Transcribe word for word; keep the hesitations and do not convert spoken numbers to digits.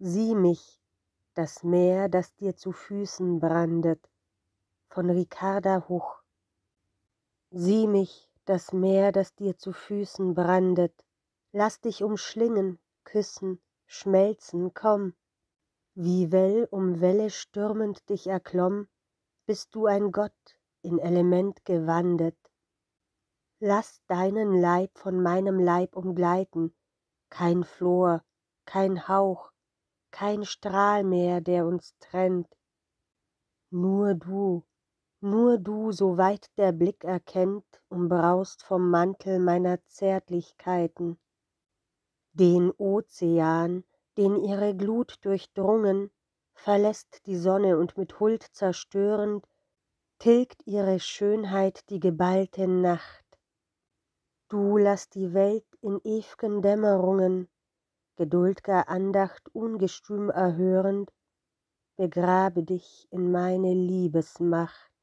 Sieh mich, das Meer, das dir zu Füßen brandet, von Ricarda Huch. Sieh mich, das Meer, das dir zu Füßen brandet, lass dich umschlingen, küssen, schmelzen, komm. Wie Well um Welle stürmend dich erklomm, bist du ein Gott in Element gewandet. Lass deinen Leib von meinem Leib umgleiten, kein Flor, kein Hauch, kein Strahl mehr, der uns trennt. Nur du, nur du, soweit der Blick erkennt, umbraust vom Mantel meiner Zärtlichkeiten. Den Ozean, den ihre Glut durchdrungen, verlässt die Sonne und mit Huld zerstörend tilgt ihre Schönheit die geballte Nacht. Du lass die Welt in ew'gen Dämmerungen, geduld'ger Andacht ungestüm erhörend, begrabe dich in meine Liebesmacht.